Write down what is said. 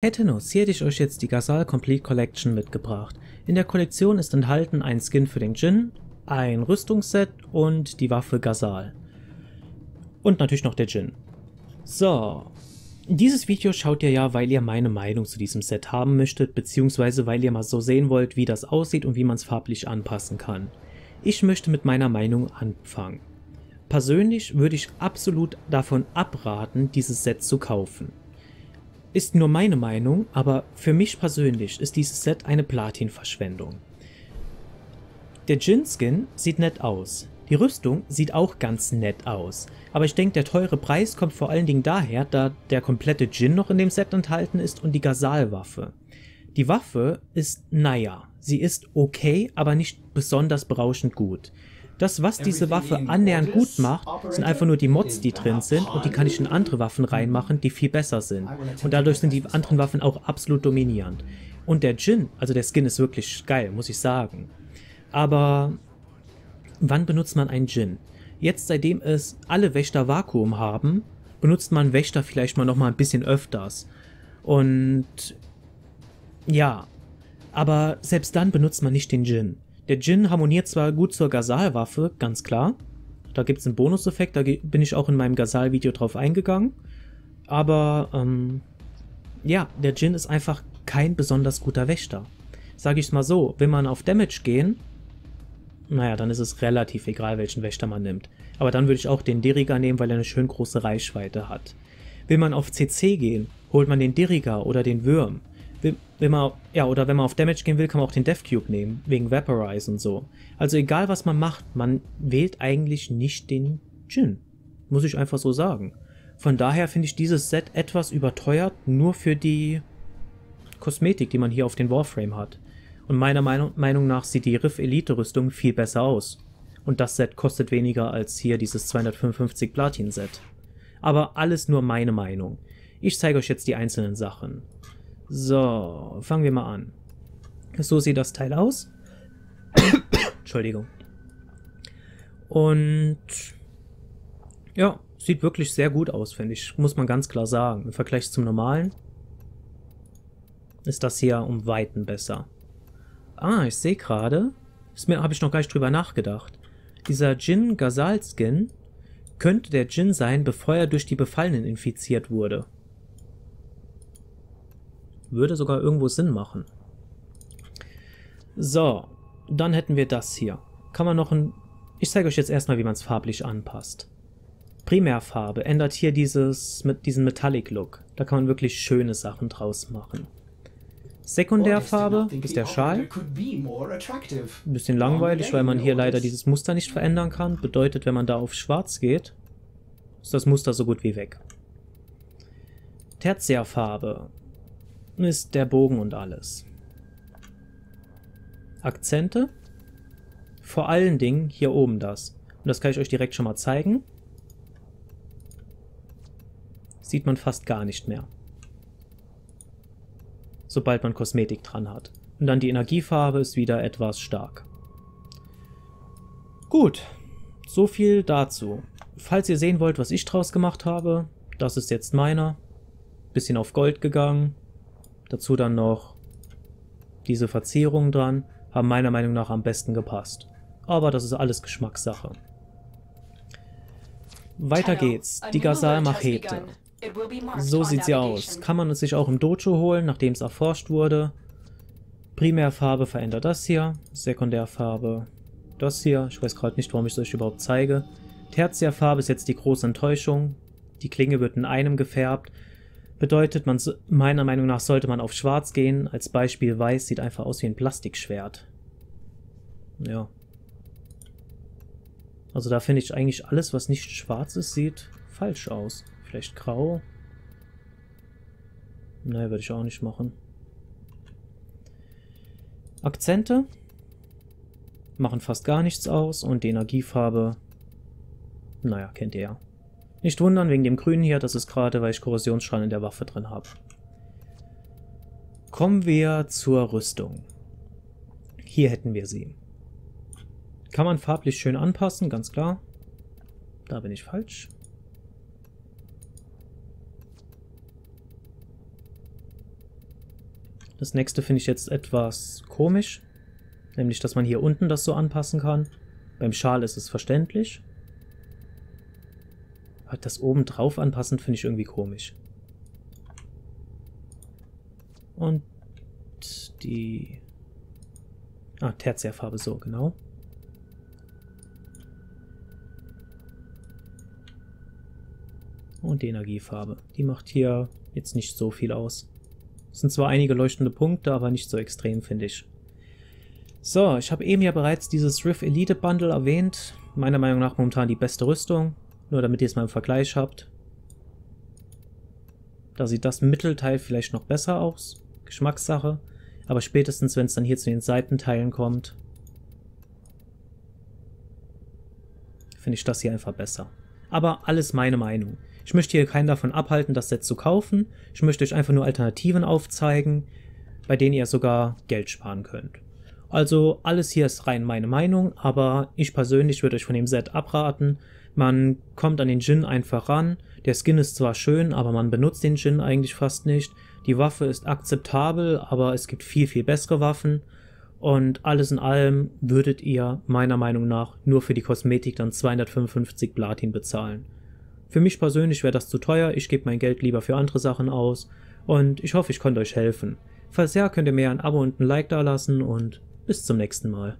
Hey Tennos, hier hätte ich euch jetzt die Gazal Complete Collection mitgebracht. In der Kollektion ist enthalten ein Skin für den Djinn, ein Rüstungsset und die Waffe Gazal. Und natürlich noch der Djinn. So, dieses Video schaut ihr ja, weil ihr meine Meinung zu diesem Set haben möchtet, beziehungsweise weil ihr mal so sehen wollt, wie das aussieht und wie man es farblich anpassen kann. Ich möchte mit meiner Meinung anfangen. Persönlich würde ich absolut davon abraten, dieses Set zu kaufen. Ist nur meine Meinung, aber für mich persönlich ist dieses Set eine Platin-Verschwendung. Der Djinn-Skin sieht nett aus. Die Rüstung sieht auch ganz nett aus. Aber ich denke, der teure Preis kommt vor allen Dingen daher, da der komplette Djinn noch in dem Set enthalten ist und die Gazal-Waffe. Die Waffe ist naja, sie ist okay, aber nicht besonders berauschend gut. Das, was diese Waffe annähernd gut macht, sind einfach nur die Mods, die drin sind, und die kann ich in andere Waffen reinmachen, die viel besser sind. Und dadurch sind die anderen Waffen auch absolut dominierend. Und der Djinn, also der Skin ist wirklich geil, muss ich sagen. Aber wann benutzt man einen Djinn? Jetzt, seitdem es alle Wächter Vakuum haben, benutzt man Wächter vielleicht mal nochmal ein bisschen öfters. Und ja, aber selbst dann benutzt man nicht den Djinn. Der Djinn harmoniert zwar gut zur Gazal-Waffe, ganz klar. Da gibt es einen Bonuseffekt, da bin ich auch in meinem Gazal-Video drauf eingegangen. Aber, ja, der Djinn ist einfach kein besonders guter Wächter. Sage ich es mal so, will man auf Damage gehen, naja, dann ist es relativ egal, welchen Wächter man nimmt. Aber dann würde ich auch den Deriga nehmen, weil er eine schön große Reichweite hat. Will man auf CC gehen, holt man den Deriga oder den Würm. Oder wenn man auf Damage gehen will, kann man auch den Death Cube nehmen, wegen Vaporize und so. Also egal was man macht, man wählt eigentlich nicht den Djinn. Muss ich einfach so sagen. Von daher finde ich dieses Set etwas überteuert, nur für die Kosmetik, die man hier auf den Warframe hat. Und meiner Meinung nach sieht die Rift Elite Rüstung viel besser aus. Und das Set kostet weniger als hier dieses 255 Platin Set. Aber alles nur meine Meinung. Ich zeige euch jetzt die einzelnen Sachen. So, fangen wir mal an. So sieht das Teil aus. Entschuldigung. Und ja, sieht wirklich sehr gut aus, finde ich. Muss man ganz klar sagen. Im Vergleich zum normalen ist das hier um Weiten besser. Ah, ich sehe gerade, habe ich noch gar nicht drüber nachgedacht. Dieser Djinn Gazal Skin könnte der Djinn sein, bevor er durch die Befallenen infiziert wurde. Würde sogar irgendwo Sinn machen. So, dann hätten wir das hier. Kann man noch ein... Ich zeige euch jetzt erstmal, wie man es farblich anpasst. Primärfarbe ändert hier diesen Metallic-Look. Da kann man wirklich schöne Sachen draus machen. Sekundärfarbe ist der Schal. Ein bisschen langweilig, weil man hier leider dieses Muster nicht verändern kann. Bedeutet, wenn man da auf Schwarz geht, ist das Muster so gut wie weg. Tertiärfarbe ist der Bogen und alles. Akzente. Vor allen Dingen hier oben das. Und das kann ich euch direkt schon mal zeigen. Sieht man fast gar nicht mehr. Sobald man Kosmetik dran hat. Und dann die Energiefarbe ist wieder etwas stark. Gut. So viel dazu. Falls ihr sehen wollt, was ich draus gemacht habe, das ist jetzt meiner. Bisschen auf Gold gegangen. Dazu dann noch diese Verzierungen dran, haben meiner Meinung nach am besten gepasst. Aber das ist alles Geschmackssache. Weiter geht's, die Gazal Machete. So sieht sie aus. Kann man es sich auch im Dojo holen, nachdem es erforscht wurde. Primärfarbe verändert das hier, Sekundärfarbe das hier. Ich weiß gerade nicht, warum ich es euch überhaupt zeige. Tertiärfarbe ist jetzt die große Enttäuschung. Die Klinge wird in einem gefärbt. Bedeutet, meiner Meinung nach sollte man auf Schwarz gehen. Als Beispiel Weiß sieht einfach aus wie ein Plastikschwert. Ja. Also da finde ich eigentlich alles, was nicht schwarz ist, sieht falsch aus. Vielleicht Grau. Nein, würde ich auch nicht machen. Akzente machen fast gar nichts aus. Und die Energiefarbe, naja, kennt ihr ja. Nicht wundern, wegen dem Grünen hier, das ist gerade, weil ich Korrosionsstrahlen in der Waffe drin habe. Kommen wir zur Rüstung. Hier hätten wir sie. Kann man farblich schön anpassen, ganz klar. Da bin ich falsch. Das nächste finde ich jetzt etwas komisch. Nämlich, dass man hier unten das so anpassen kann. Beim Schal ist es verständlich. Aber das oben drauf anpassen finde ich irgendwie komisch. Und die... Ah, Tertiärfarbe, so, genau. Und die Energiefarbe. Die macht hier jetzt nicht so viel aus. Es sind zwar einige leuchtende Punkte, aber nicht so extrem, finde ich. So, ich habe eben ja bereits dieses Rift Elite Bundle erwähnt. Meiner Meinung nach momentan die beste Rüstung. Nur damit ihr es mal im Vergleich habt. Da sieht das Mittelteil vielleicht noch besser aus. Geschmackssache. Aber spätestens, wenn es dann hier zu den Seitenteilen kommt, finde ich das hier einfach besser. Aber alles meine Meinung. Ich möchte hier keinen davon abhalten, das Set zu kaufen. Ich möchte euch einfach nur Alternativen aufzeigen, bei denen ihr sogar Geld sparen könnt. Also alles hier ist rein meine Meinung, aber ich persönlich würde euch von dem Set abraten. Man kommt an den Djinn einfach ran. Der Skin ist zwar schön, aber man benutzt den Djinn eigentlich fast nicht. Die Waffe ist akzeptabel, aber es gibt viel, viel bessere Waffen. Und alles in allem würdet ihr meiner Meinung nach nur für die Kosmetik dann 255 Platin bezahlen. Für mich persönlich wäre das zu teuer, ich gebe mein Geld lieber für andere Sachen aus und ich hoffe, ich konnte euch helfen. Falls ja, könnt ihr mir ein Abo und ein Like da lassen und bis zum nächsten Mal.